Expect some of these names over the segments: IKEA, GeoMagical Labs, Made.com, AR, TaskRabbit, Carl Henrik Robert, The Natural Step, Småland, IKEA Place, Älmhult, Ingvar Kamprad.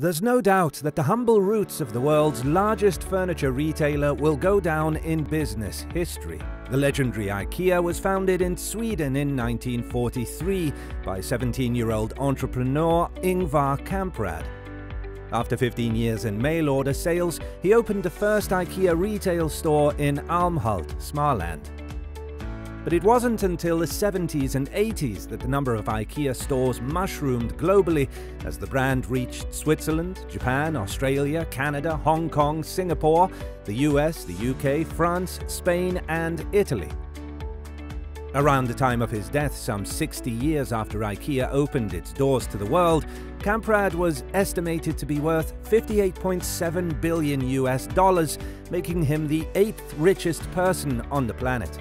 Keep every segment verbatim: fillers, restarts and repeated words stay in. There's no doubt that the humble roots of the world's largest furniture retailer will go down in business history. The legendary IKEA was founded in Sweden in nineteen forty-three by seventeen-year-old entrepreneur Ingvar Kamprad. After fifteen years in mail-order sales, he opened the first IKEA retail store in Älmhult, Småland. But it wasn't until the seventies and eighties that the number of IKEA stores mushroomed globally as the brand reached Switzerland, Japan, Australia, Canada, Hong Kong, Singapore, the U S, the U K, France, Spain and Italy. Around the time of his death, some sixty years after IKEA opened its doors to the world, Kamprad was estimated to be worth fifty-eight point seven billion U S dollars, making him the eighth richest person on the planet.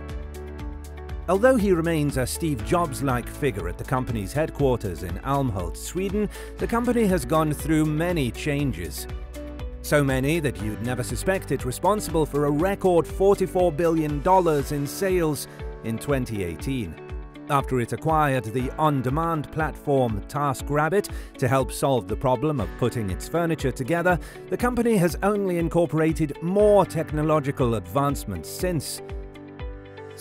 Although he remains a Steve Jobs-like figure at the company's headquarters in Älmhult, Sweden, the company has gone through many changes. So many that you'd never suspect it responsible for a record forty-four billion dollars in sales in twenty eighteen. After it acquired the on-demand platform TaskRabbit to help solve the problem of putting its furniture together, the company has only incorporated more technological advancements since.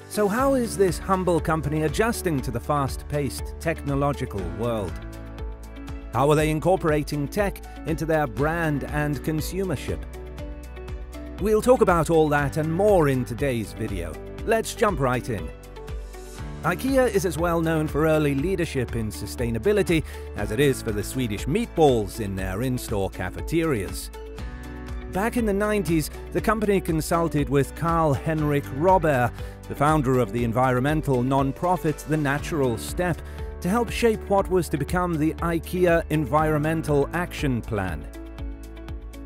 So how is this humble company adjusting to the fast-paced technological world? How are they incorporating tech into their brand and consumership? We'll talk about all that and more in today's video. Let's jump right in. IKEA is as well known for early leadership in sustainability as it is for the Swedish meatballs in their in-store cafeterias. Back in the nineties, the company consulted with Carl Henrik Robert, the founder of the environmental non-profit The Natural Step, to help shape what was to become the IKEA Environmental Action Plan.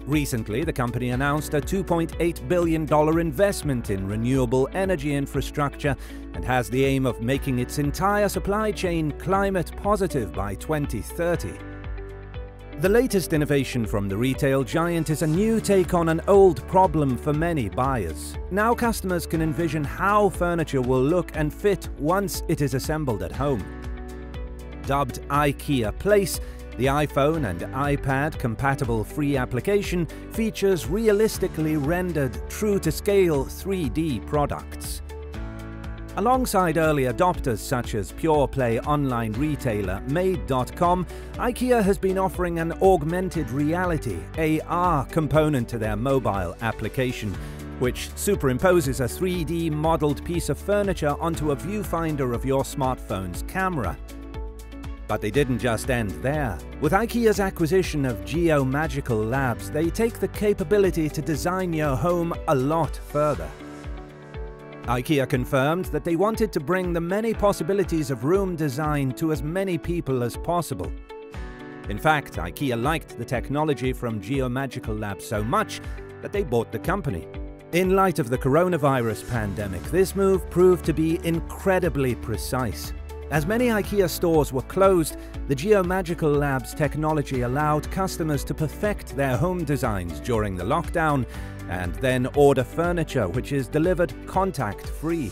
Recently, the company announced a two point eight billion dollars investment in renewable energy infrastructure and has the aim of making its entire supply chain climate positive by twenty thirty. The latest innovation from the retail giant is a new take on an old problem for many buyers. Now customers can envision how furniture will look and fit once it is assembled at home. Dubbed IKEA Place, the iPhone and iPad-compatible free application features realistically rendered, true-to-scale three D products. Alongside early adopters such as pure play online retailer Made dot com, IKEA has been offering an augmented reality A R component to their mobile application, which superimposes a three D modeled piece of furniture onto a viewfinder of your smartphone's camera. But they didn't just end there. With IKEA's acquisition of GeoMagical Labs, they take the capability to design your home a lot further. IKEA confirmed that they wanted to bring the many possibilities of room design to as many people as possible. In fact, IKEA liked the technology from GeoMagical Labs so much that they bought the company. In light of the coronavirus pandemic, this move proved to be incredibly precise. As many IKEA stores were closed, the GeoMagical Labs technology allowed customers to perfect their home designs during the lockdown and then order furniture which is delivered contact-free.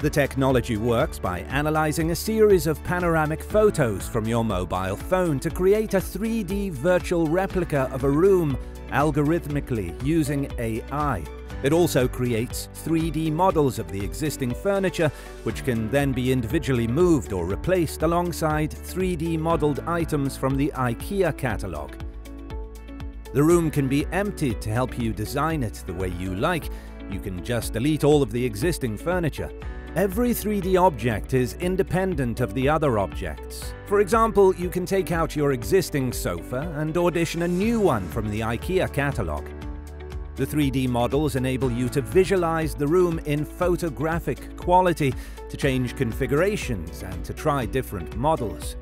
The technology works by analyzing a series of panoramic photos from your mobile phone to create a three D virtual replica of a room algorithmically using A I. It also creates three D models of the existing furniture, which can then be individually moved or replaced alongside three D modeled items from the IKEA catalog. The room can be emptied to help you design it the way you like. You can just delete all of the existing furniture. Every three D object is independent of the other objects. For example, you can take out your existing sofa and audition a new one from the IKEA catalog. The three D models enable you to visualize the room in photographic quality, to change configurations and to try different models.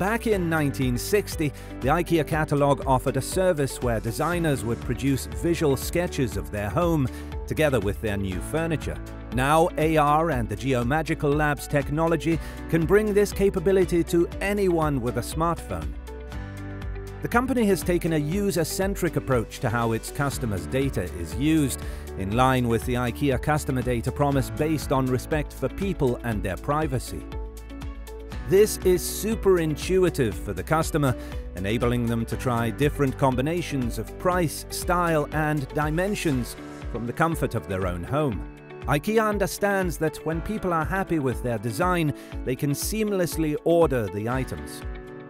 Back in nineteen sixty, the IKEA catalog offered a service where designers would produce visual sketches of their home together with their new furniture. Now A R and the GeoMagical Labs technology can bring this capability to anyone with a smartphone. The company has taken a user-centric approach to how its customers' data is used, in line with the IKEA customer data promise based on respect for people and their privacy. This is super intuitive for the customer enabling them to try different combinations of price, style and dimensions from the comfort of their own home. IKEA understands that when people are happy with their design, they can seamlessly order the items.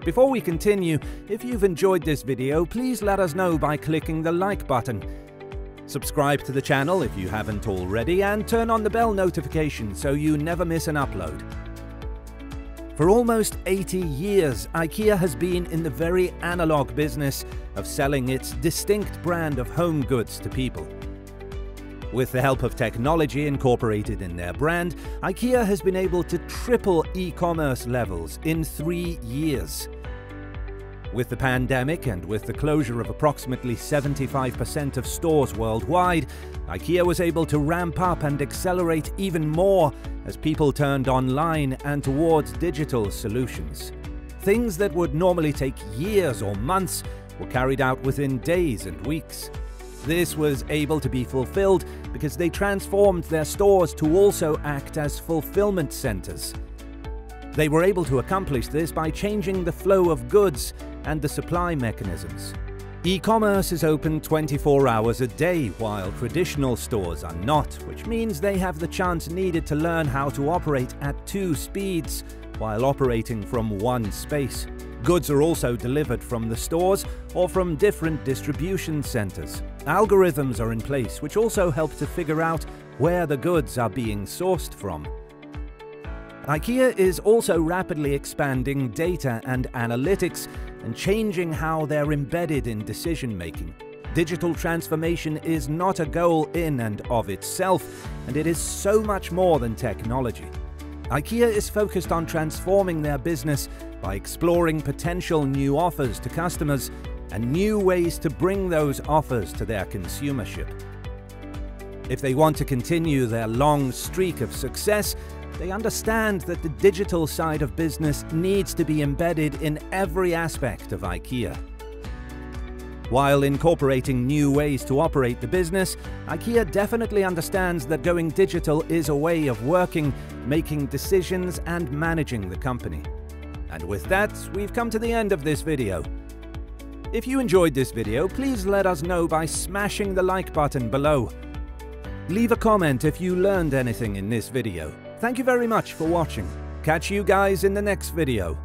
Before we continue, if you've enjoyed this video, please let us know by clicking the like button. Subscribe to the channel if you haven't already and turn on the bell notification so you never miss an upload. For almost eighty years, IKEA has been in the very analog business of selling its distinct brand of home goods to people. With the help of technology incorporated in their brand, IKEA has been able to triple e-commerce levels in three years. With the pandemic and with the closure of approximately seventy-five percent of stores worldwide, IKEA was able to ramp up and accelerate even more as people turned online and towards digital solutions. Things that would normally take years or months were carried out within days and weeks. This was able to be fulfilled because they transformed their stores to also act as fulfillment centers. They were able to accomplish this by changing the flow of goods and the supply mechanisms. E-commerce is open twenty-four hours a day while traditional stores are not, which means they have the chance needed to learn how to operate at two speeds while operating from one space. Goods are also delivered from the stores or from different distribution centers. Algorithms are in place which also help to figure out where the goods are being sourced from. IKEA is also rapidly expanding data and analytics and changing how they're embedded in decision-making. Digital transformation is not a goal in and of itself, and it is so much more than technology. IKEA is focused on transforming their business by exploring potential new offers to customers and new ways to bring those offers to their consumership. If they want to continue their long streak of success, they understand that the digital side of business needs to be embedded in every aspect of IKEA. While incorporating new ways to operate the business, IKEA definitely understands that going digital is a way of working, making decisions and managing the company. And with that, we've come to the end of this video. If you enjoyed this video, please let us know by smashing the like button below. Leave a comment if you learned anything in this video. Thank you very much for watching. Catch you guys in the next video.